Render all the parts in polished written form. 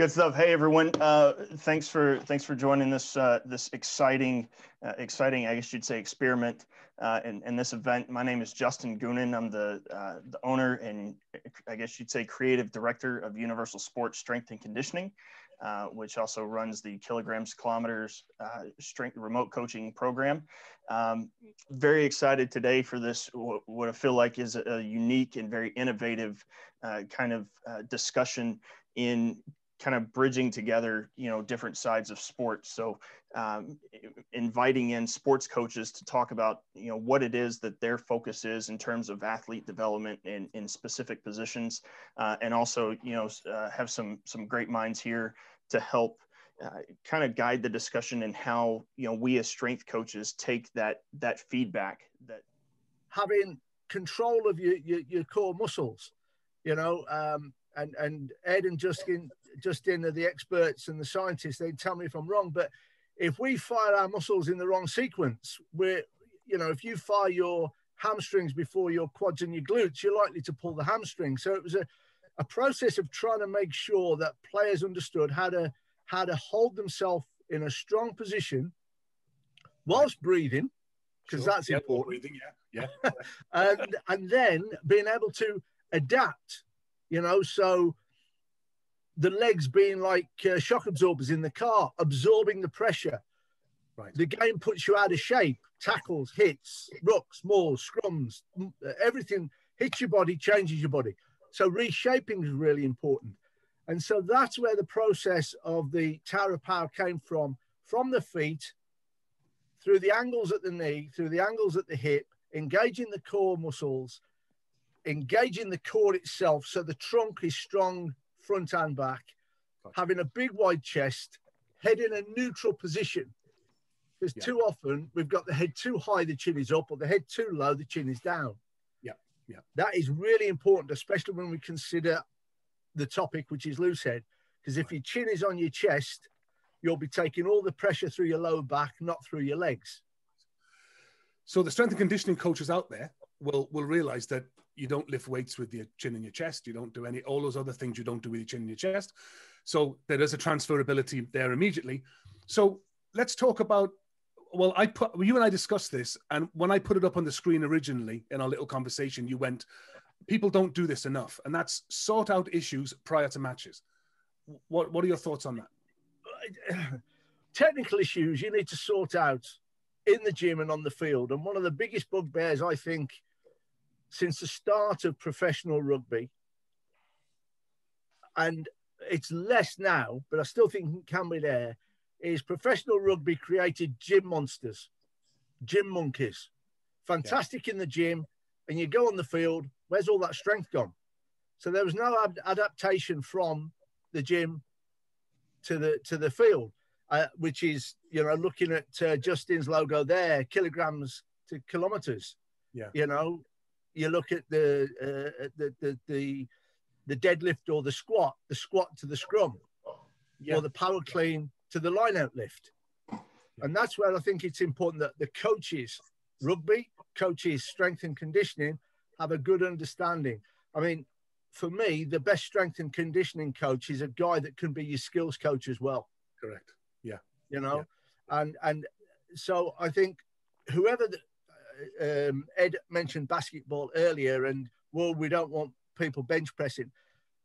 Good stuff. Hey everyone, thanks for joining this this exciting I guess you'd say experiment in this event. My name is Justin Goonen. I'm the owner and I guess you'd say creative director of Universal Sports Strength and Conditioning, which also runs the Kilograms Kilometers strength remote coaching program. Very excited today for this, what I feel like is a unique and very innovative kind of discussion in kind of bridging together, you know, different sides of sports. So inviting in sports coaches to talk about, you know, what it is that their focus is in terms of athlete development in specific positions. And also, you know, have some great minds here to help kind of guide the discussion and how, you know, we as strength coaches take that feedback, that having control of your core muscles, you know, and Ed and Justin are the experts and the scientists. They tell me if I'm wrong, but if we fire our muscles in the wrong sequence, we're, you know, if you fire your hamstrings before your quads and your glutes, you're likely to pull the hamstring. So it was a process of trying to make sure that players understood how to hold themselves in a strong position whilst breathing, because sure, that's important. Breathing, yeah. and then being able to adapt, you know, so the legs being like shock absorbers in the car, absorbing the pressure. Right. The game puts you out of shape. Tackles, hits, rucks, mauls, scrums, everything hits your body, changes your body. So reshaping is really important. And so that's where the process of the Tower of Power came from the feet, through the angles at the knee, through the angles at the hip, engaging the core muscles, engaging the core itself, so the trunk is strong front and back, having a big wide chest, head in a neutral position, because too often we've got the head too high, the chin is up, or the head too low, the chin is down. Yeah, that is really important, especially when we consider the topic, which is loose head, because if your chin is on your chest, you'll be taking all the pressure through your lower back, not through your legs. So the strength and conditioning coaches out there will realize that you don't lift weights with your chin and your chest. You don't do all those other things you don't do with your chin and your chest. So there is a transferability there immediately. So let's talk about, well, you and I discussed this, and when I put it up on the screen originally in our little conversation, you went, people don't do this enough, and that's sort out issues prior to matches. What are your thoughts on that? Technical issues you need to sort out in the gym and on the field. And one of the biggest bugbears, I think, since the start of professional rugby, and it's less now, but I still think it can be there, is professional rugby created gym monsters, gym monkeys. Fantastic in the gym, and you go on the field, where's all that strength gone? So there was no adaptation from the gym to the field, which is, you know, looking at Justin's logo there, kilograms to kilometers. Yeah, you know, you look at the deadlift or the squat to the scrum, or the power clean to the line out lift. And that's where I think it's important that the coaches, rugby coaches, strength and conditioning, have a good understanding. I mean, for me, the best strength and conditioning coach is a guy that can be your skills coach as well. Correct. Yeah. You know, and so I think whoever Ed mentioned basketball earlier, and well, we don't want people bench pressing.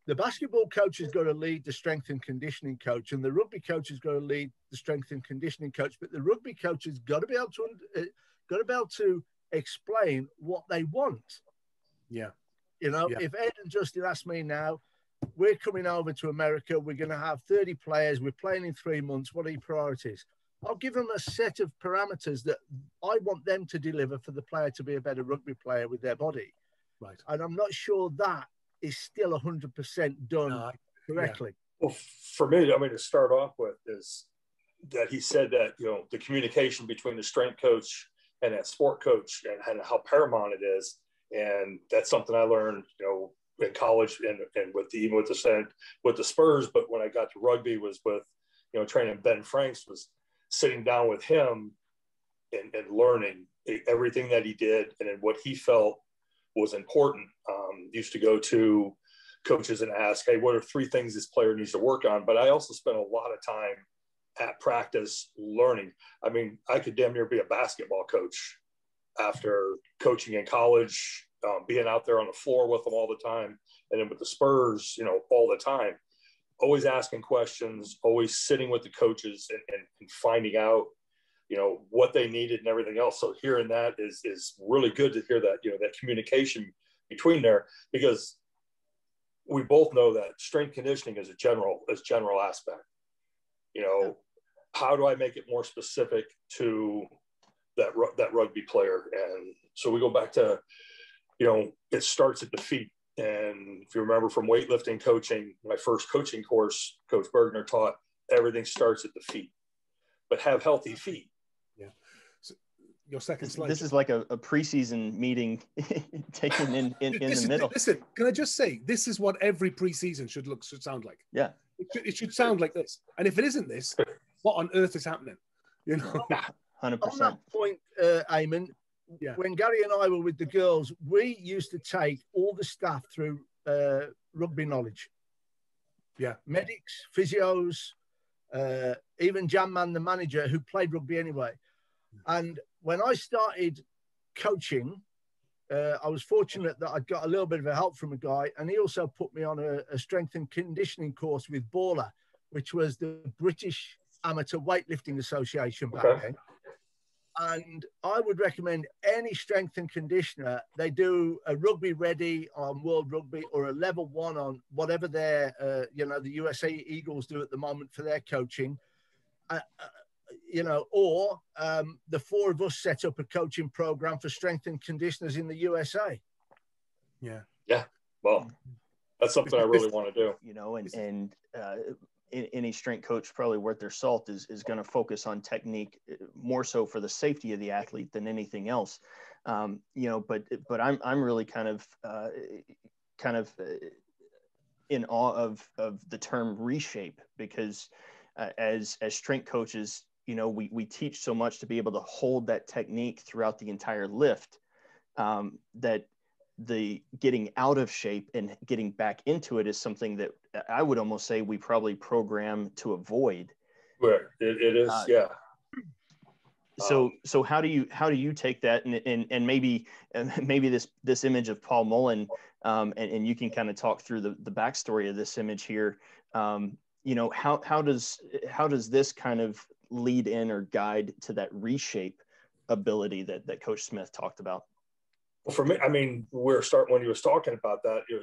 The basketball coach has got to lead the strength and conditioning coach, and the rugby coach has got to lead the strength and conditioning coach. But the rugby coach has got to be able to explain what they want. Yeah, you know, if Ed and Justin ask me now, we're coming over to America. We're going to have 30 players. We're playing in 3 months. What are your priorities? I'll give them a set of parameters that I want them to deliver for the player to be a better rugby player with their body. Right. And I'm not sure that is still 100% done correctly. Yeah. Well, for me, I mean, to start off with is that he said that, you know, the communication between the strength coach and that sport coach and how paramount it is. And that's something I learned, you know, in college and with the Spurs, but when I got to rugby was with, you know, training Ben Franks, was sitting down with him and learning everything that he did and what he felt was important. Used to go to coaches and ask, hey, what are three things this player needs to work on? But I also spent a lot of time at practice learning. I mean, I could damn near be a basketball coach after coaching in college, being out there on the floor with them all the time. And then with the Spurs, you know, all the time, always asking questions, always sitting with the coaches and finding out, you know, what they needed and everything else. So hearing that is really good to hear that, you know, that communication between there, because we both know that strength conditioning is a general aspect. You know, how do I make it more specific to that rugby player? And so we go back to, you know, it starts at the feet. And if you remember from weightlifting coaching, my first coaching course, Coach Bergner taught everything starts at the feet, but have healthy feet. Yeah. So your second slide. This is like a preseason meeting taken in the middle. Listen, can I just say, this is what every preseason should sound like. Yeah. It should sound like this. And if it isn't this, what on earth is happening? You know, 100%. On that point, Eamon, yeah. When Gary and I were with the girls, we used to take all the staff through rugby knowledge. Yeah. Medics, physios, even Jan Mann, the manager, who played rugby anyway. And when I started coaching, I was fortunate that I got a little bit of help from a guy, and he also put me on a strength and conditioning course with Baller, which was the British Amateur Weightlifting Association back then. And I would recommend any strength and conditioner, they do a rugby ready on World Rugby or a level one on whatever their, you know, the USA Eagles do at the moment for their coaching, you know, or the four of us set up a coaching program for strength and conditioners in the USA. Yeah. Yeah. Well, that's something I really want to do. You know, and any strength coach probably worth their salt is going to focus on technique more so for the safety of the athlete than anything else. You know, but I'm really kind of in awe of the term reshape, because as strength coaches, you know, we teach so much to be able to hold that technique throughout the entire lift, that the getting out of shape and getting back into it is something that I would almost say we probably program to avoid. Where it is, yeah. So how do you take that and maybe this image of Paul Mullen, and you can kind of talk through the backstory of this image here. You know, how does this kind of lead in or guide to that reshape ability that Coach Smith talked about? Well, for me, I mean, when he was talking about that, it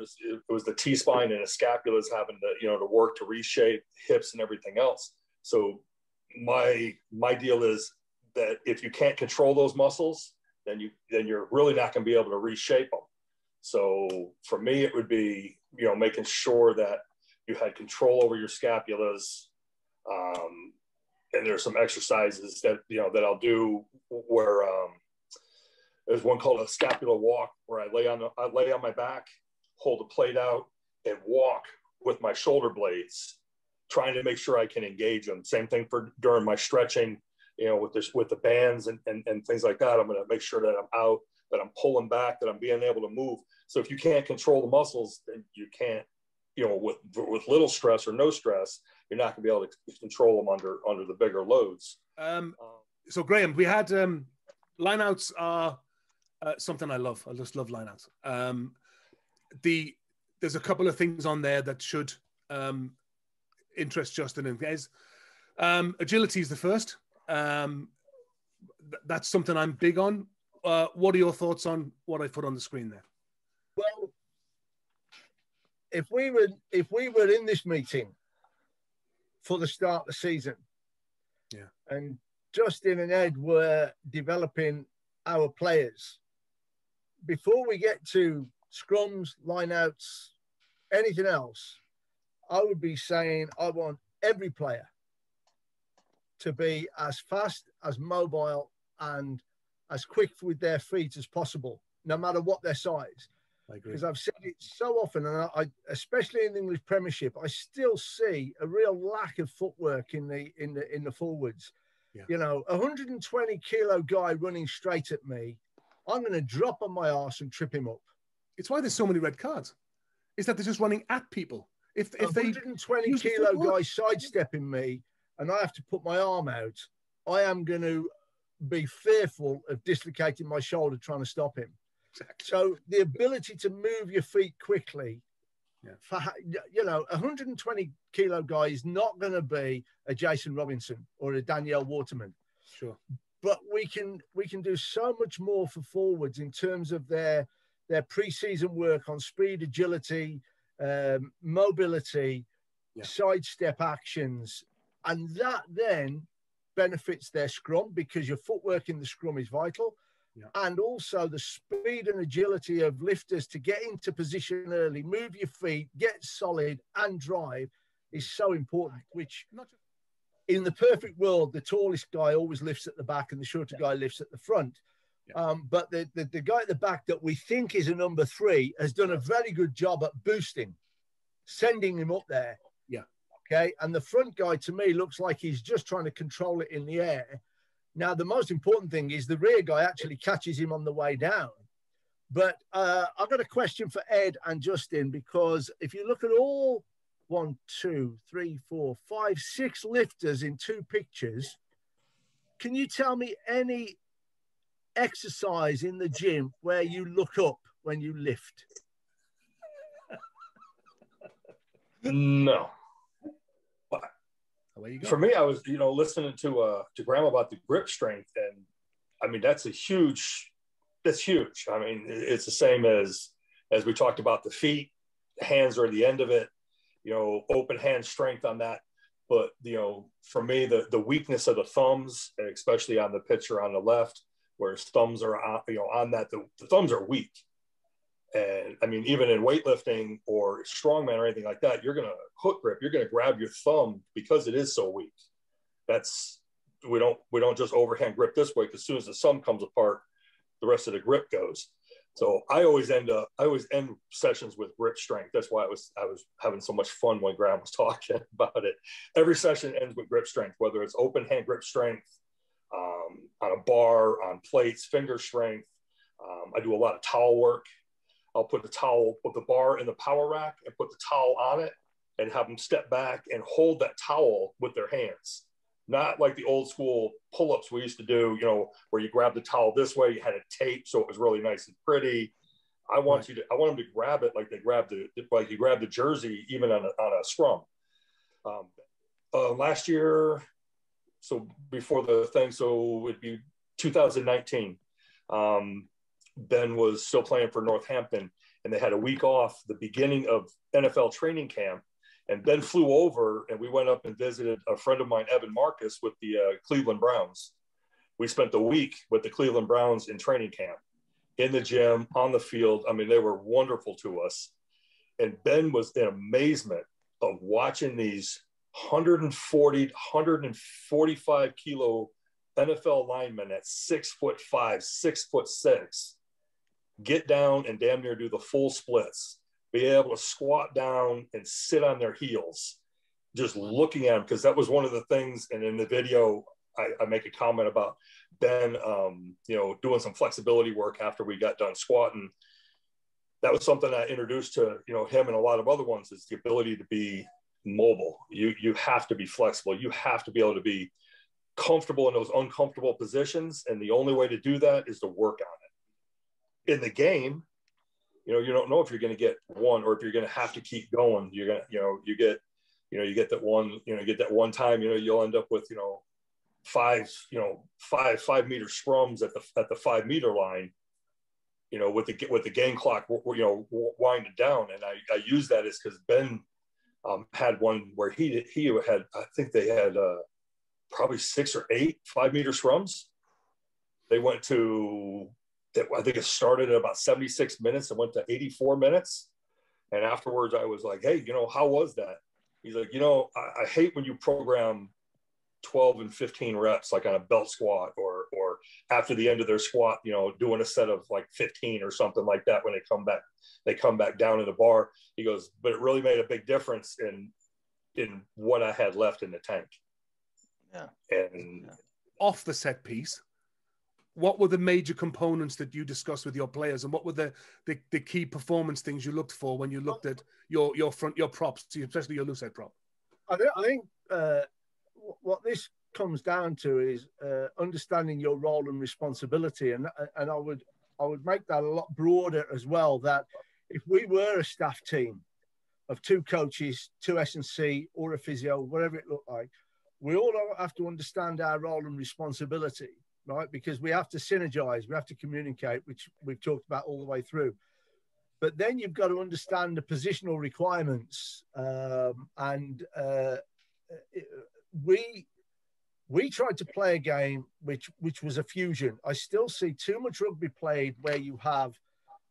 was the T-spine and the scapulas having to, you know, to work to reshape hips and everything else. So my deal is that if you can't control those muscles, then you're really not going to be able to reshape them. So for me, it would be, you know, making sure that you had control over your scapulas. And there's some exercises that, you know, that I'll do where, there's one called a scapular walk, where I lay on my back, hold a plate out, and walk with my shoulder blades, trying to make sure I can engage them. Same thing for during my stretching, you know, with the bands and things like that. I'm going to make sure that I'm out, that I'm pulling back, that I'm being able to move. So if you can't control the muscles, then you can't, you know, with little stress or no stress, you're not going to be able to control them under the bigger loads. So Graham, we had lineouts are something I love. I just love lineouts. There's a couple of things on there that should interest Justin and guys. Agility is the first. That's something I'm big on. What are your thoughts on what I put on the screen there? Well, if we were in this meeting for the start of the season, yeah, and Justin and Ed were developing our players, before we get to scrums, lineouts, anything else, I would be saying I want every player to be as fast, as mobile, and as quick with their feet as possible, no matter what their size. I agree. Because I've said it so often, and I especially in the English Premiership, I still see a real lack of footwork in the forwards. Yeah. You know, 120 kilo guy running straight at me, I'm going to drop on my arse and trip him up. It's why there's so many red cards. is that they're just running at people. If a 120 kilo guy sidestepping me and I have to put my arm out, I am going to be fearful of dislocating my shoulder trying to stop him. Exactly. So the ability to move your feet quickly, yeah. For, you know, a 120 kilo guy is not going to be a Jason Robinson or a Danielle Waterman. Sure. But we can do so much more for forwards in terms of their preseason work on speed, agility, mobility, yeah. Sidestep actions. And that then benefits their scrum, because your footwork in the scrum is vital. Yeah. And also the speed and agility of lifters to get into position early, move your feet, get solid and drive is so important, which in the perfect world, the tallest guy always lifts at the back and the shorter yeah. guy lifts at the front. Yeah. But the guy at the back that we think is a number three has done a very good job at boosting, sending him up there. Yeah. Okay. And the front guy to me looks like he's just trying to control it in the air. Now, the most important thing is the rear guy actually catches him on the way down. But I've got a question for Ed and Justin, because if you look at all 6 lifters in 2 pictures, can you tell me any exercise in the gym where you look up when you lift? No. For me, I was, listening to Graham about the grip strength, and I mean that's huge. I mean, it's the same as we talked about the feet. The hands are the end of it, open hand strength on that. But for me, the weakness of the thumbs, especially on the picture on the left, where his thumbs are on, the thumbs are weak. And I mean, even in weightlifting or strongman or anything like that, you're going to hook grip, you're going to grab your thumb because it is so weak. We don't just overhand grip this way, because as soon as the thumb comes apart, the rest of the grip goes. So I always end sessions with grip strength. That's why I was having so much fun when Graham was talking about it. Every session ends with grip strength, whether it's open hand grip strength, on a bar, on plates, finger strength. I do a lot of towel work. I'll put the bar in the power rack and put the towel on it and have them step back and hold that towel with their hands. Not like the old school pull-ups we used to do, where you grab the towel this way, you had it taped so it was really nice and pretty. I want them to grab it like they grab the jersey, even on a scrum. Last year, so before the thing, so it'd be 2019. Ben was still playing for Northampton, and they had a week off the beginning of NFL training camp. And Ben flew over, and we went up and visited a friend of mine, Evan Marcus, with the Cleveland Browns. We spent the week with the Cleveland Browns in training camp, in the gym, on the field. I mean, they were wonderful to us. And Ben was in amazement of watching these 140, 145 kilo NFL linemen at 6'5", 6'6", get down and damn near do the full splits, be able to squat down and sit on their heels, just looking at them. Because that was one of the things. And in the video, I make a comment about Ben, doing some flexibility work after we got done squatting. That was something I introduced to, him and a lot of other ones, is the ability to be mobile. You have to be flexible. You have to be able to be comfortable in those uncomfortable positions. And the only way to do that is to work on it. In the game, you don't know if you're going to get one, or if you're going to have to keep going. You're going to, you get that one time, you'll end up with, 5 meter scrums at the 5 meter line, with the game clock, winding down. And I use that is because Ben had one where he had, I think they had, probably 6 or 8 5 meter scrums. They went to, I think it started at about 76 minutes and went to 84 minutes. And afterwards I was like, hey, how was that? He's like, I hate when you program 12 and 15 reps, like on a belt squat or after the end of their squat, doing a set of like 15 or something like that. When they come back down to the bar, he goes, but it really made a big difference in what I had left in the tank. Yeah. And off the set piece, what were the major components that you discussed with your players, and what were the key performance things you looked for when you looked at your props, especially your lucite prop? I think what this comes down to is understanding your role and responsibility, and I would make that a lot broader as well. That if we were a staff team of 2 coaches, 2 S&C, or a physio, whatever it looked like, we all have to understand our role and responsibility, right? Because we have to synergize, we have to communicate, which we've talked about all the way through. But then you've got to understand the positional requirements, we tried to play a game which was a fusion. I still see too much rugby played where you have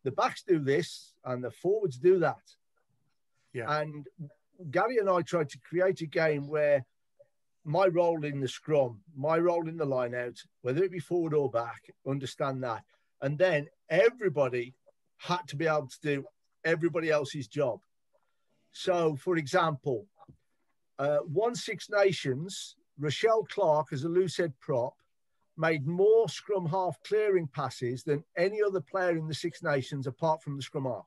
the backs do this and the forwards do that. Yeah. And Gary and I tried to create a game where my role in the scrum, my role in the line out, whether it be forward or back, understand that. And then everybody had to be able to do everybody else's job. So, for example, won Six Nations, Rochelle Clark, as a lucide prop, made more scrum half clearing passes than any other player in the Six Nations apart from the scrum half.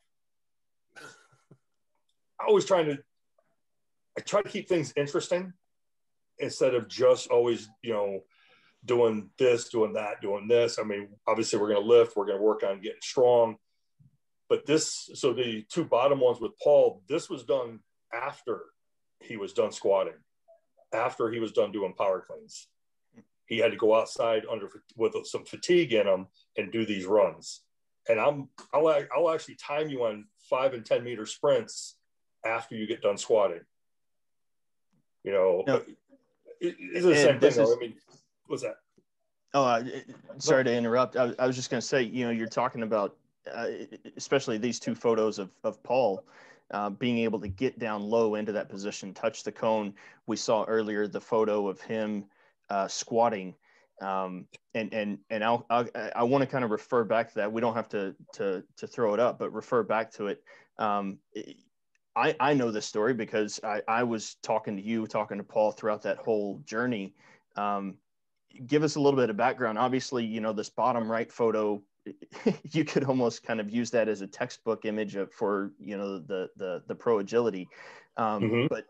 I try to keep things interesting instead of just always, doing this, doing that, doing this. I mean, obviously we're going to lift, we're going to work on getting strong, but so the 2 bottom ones with Paul, this was done after he was done squatting, after he was done doing power cleans. He had to go outside with some fatigue in him and do these runs. And I'll actually time you on 5- and 10-meter sprints after you get done squatting. It's the same thing. What's that? Sorry to interrupt. I was just going to say, you're talking about especially these 2 photos of Paul being able to get down low into that position, touch the cone. We saw earlier the photo of him squatting. And I want to kind of refer back to that. We don't have to throw it up, but refer back to it. I know this story because I was talking to you, talking to Paul throughout that whole journey. Give us a little bit of background. Obviously, this bottom right photo, you could almost kind of use that as a textbook image for, the pro agility. Mm-hmm. But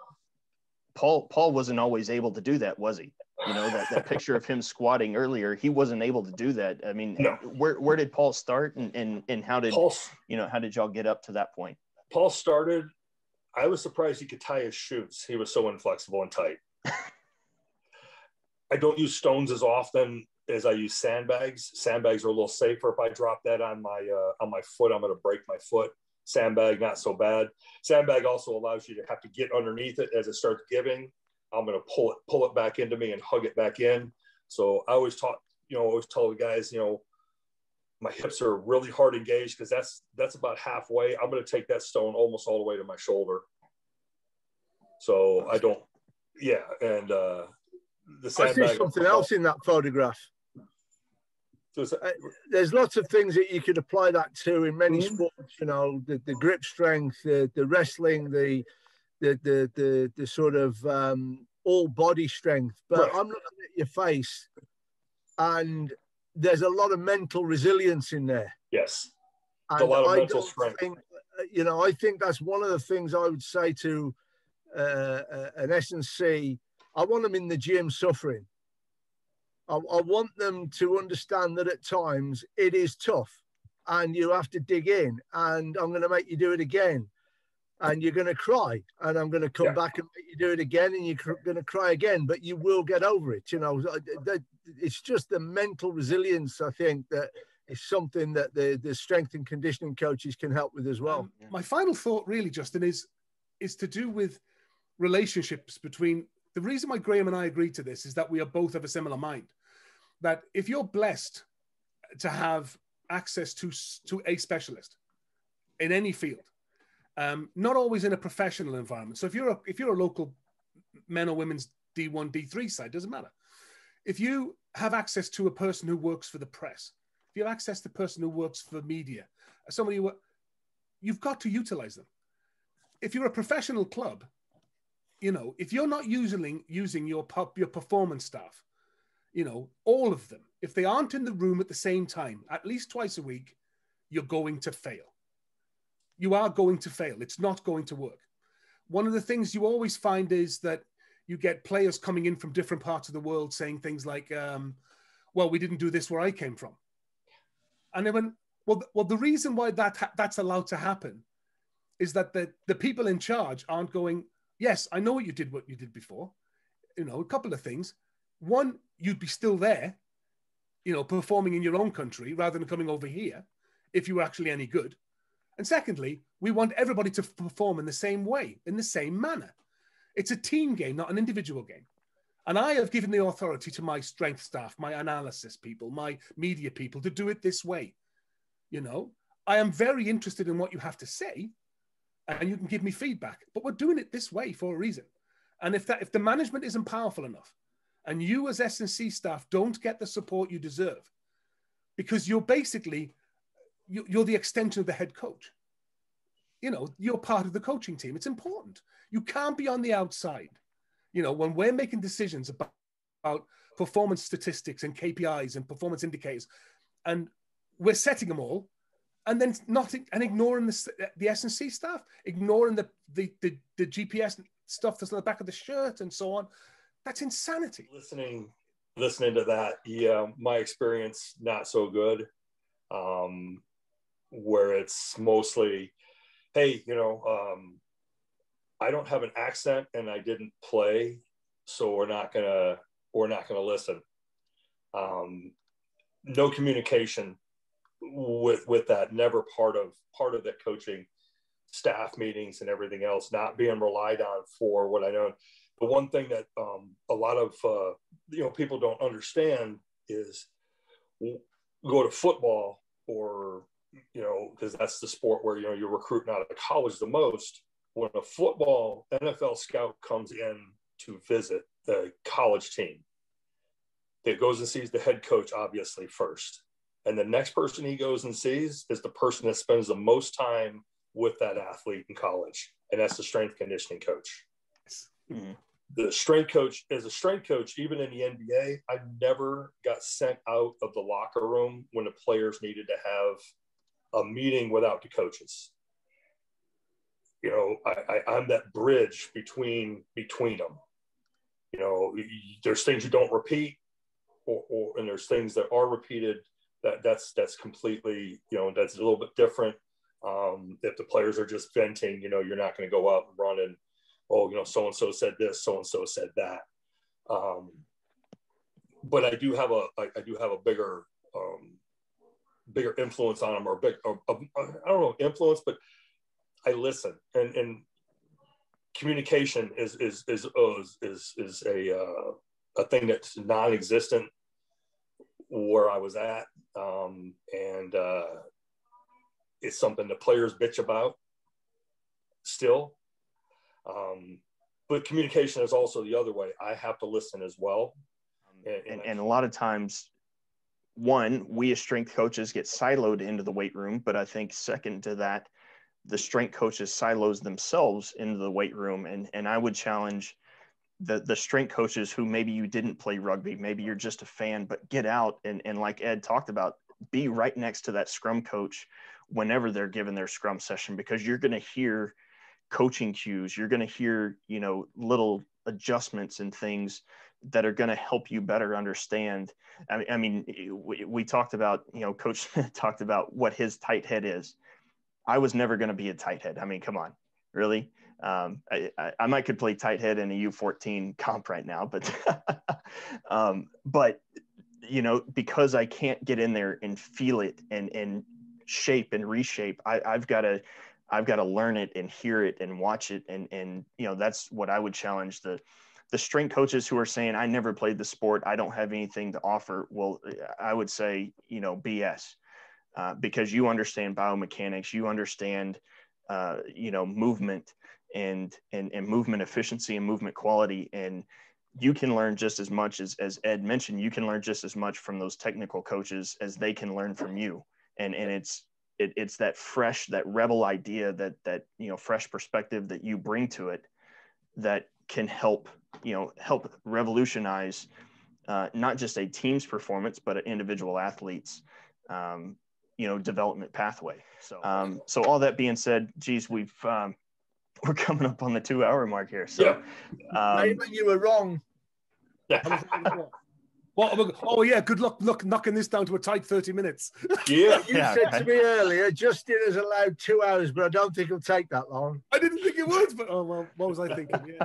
Paul wasn't always able to do that, was he? That picture of him squatting earlier, he wasn't able to do that. I mean, no. Where did Paul start and how did Paul, how did y'all get up to that point? Paul started, I was surprised he could tie his shoes. He was so inflexible and tight. I don't use stones as often as I use sandbags. Sandbags are a little safer. If I drop that on my foot, I'm going to break my foot. Sandbag, not so bad. Sandbag also allows you to have to get underneath it as it starts giving. I'm going to pull it back into me and hug it back in. So I always tell the guys, my hips are really hard engaged because that's about halfway. I'm going to take that stone almost all the way to my shoulder. So I don't, yeah. And the sandbag. I see something else in that photograph. So there's lots of things that you could apply that to in many sports. The grip strength, the wrestling, the sort of all body strength, but right. I'm looking at your face and there's a lot of mental resilience in there. Yes. And a lot of mental strength. I think that's one of the things I would say to an S&C. I want them in the gym suffering. I want them to understand that at times it is tough and you have to dig in, and I'm going to make you do it again. And you're going to cry, and I'm going to come back and make you do it again, and you're going to cry again, but you will get over it. It's just the mental resilience, I think, that is something that the strength and conditioning coaches can help with as well. My final thought really, Justin, is to do with relationships between, the reason why Graham and I agreed to this is that we are both of a similar mind, that if you're blessed to have access to a specialist in any field, not always in a professional environment. So if you're a local men or women's D1, D3 side, doesn't matter. If you have access to a person who works for the press, if you have access to a person who works for media, somebody who, you've got to utilize them. If you're a professional club, if you're not using your performance staff, you know, all of them, if they aren't in the room at the same time, at least twice a week, you're going to fail. You are going to fail. It's not going to work. One of the things you always find is that you get players coming in from different parts of the world saying things like, well, we didn't do this where I came from. And they went, well, the reason why that's allowed to happen is that the people in charge aren't going, yes, I know what you did before. You know, a couple of things. One, you'd be still there, you know, performing in your own country rather than coming over here if you were actually any good. And secondly, we want everybody to perform in the same way, in the same manner. It's a team game, not an individual game. And I have given the authority to my strength staff, my analysis people, my media people to do it this way. You know, I am very interested in what you have to say and you can give me feedback, but we're doing it this way for a reason. And if the management isn't powerful enough and you as S&C staff don't get the support you deserve, because you're basically, you're the extension of the head coach. You know, you're part of the coaching team. It's important. You can't be on the outside. You know, when we're making decisions about performance statistics and KPIs and performance indicators, and we're setting them all, and then ignoring the S&C staff, ignoring the GPS stuff that's on the back of the shirt and so on, that's insanity. Listening to that, yeah, my experience not so good, where it's mostly, hey, you know, I don't have an accent and I didn't play, so we're not gonna listen. No communication with that. Never part of the coaching staff meetings and everything else. Not being relied on for what I know. The one thing that a lot of you know, people don't understand is go to football, or you know, because that's the sport where, you know, you're recruiting out of college the most. When a football NFL scout comes in to visit the college team, it goes and sees the head coach, obviously, first. And the next person he goes and sees is the person that spends the most time with that athlete in college. And that's the strength conditioning coach. Mm-hmm. The strength coach, as a strength coach, even in the NBA, I never got sent out of the locker room when the players needed to have a meeting without the coaches. You know, I'm that bridge between them. You know, there's things you don't repeat, and there's things that are repeated. That's completely, you know, that's a little bit different. If the players are just venting, you know, you're not going to go out and run and, oh, you know, so and so said this, so and so said that. But I do have a bigger bigger influence on them, or I don't know, influence, but I listen, and communication is a thing that's non-existent where I was at, and it's something the players bitch about still. But communication is also the other way. I have to listen as well, and a lot of times, one, we as strength coaches get siloed into the weight room, but I think second to that, the strength coaches silos themselves into the weight room. And I would challenge the strength coaches who, maybe you didn't play rugby, maybe you're just a fan, but get out and like Ed talked about, be right next to that scrum coach whenever they're given their scrum session, because you're going to hear coaching cues. You're going to hear, you know, little adjustments and things that are going to help you better understand. I mean, we talked about, you know, Coach Smith talked about what his tight head is. I was never going to be a tight head. I mean, come on, really? I might could play tight head in a U14 comp right now, but, but, you know, because I can't get in there and feel it and shape and reshape, I've got to learn it and hear it and watch it. And, you know, that's what I would challenge the strength coaches who are saying, I never played the sport, I don't have anything to offer. Well, I would say, you know, BS. Because you understand biomechanics, you understand, you know, movement and movement efficiency and movement quality. And you can learn just as much as Ed mentioned, you can learn just as much from those technical coaches as they can learn from you. And it's that fresh, that rebel idea that, you know, fresh perspective that you bring to it that can help revolutionize not just a team's performance, but an individual athlete's, development pathway. So, so all that being said, geez, we're coming up on the 2 hour mark here. So yeah. Maybe you were wrong. Well, oh yeah, good luck knocking this down to a tight 30 minutes. Yeah, you said to me earlier, Justin has allowed 2 hours, but I don't think it'll take that long. I didn't think it would, but oh well, what was I thinking?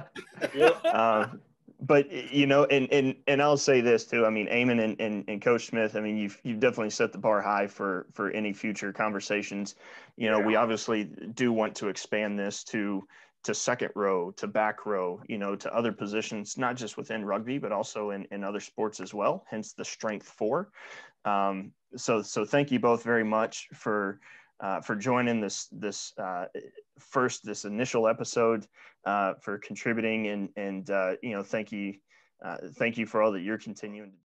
But and I'll say this too. I mean, Eamon and Coach Smith, I mean, you've definitely set the bar high for any future conversations. We obviously do want to expand this to second row, to back row, to other positions, not just within rugby, but also in other sports as well, hence the strength 4. So thank you both very much for joining this initial episode, for contributing and thank you for all that you're continuing to do.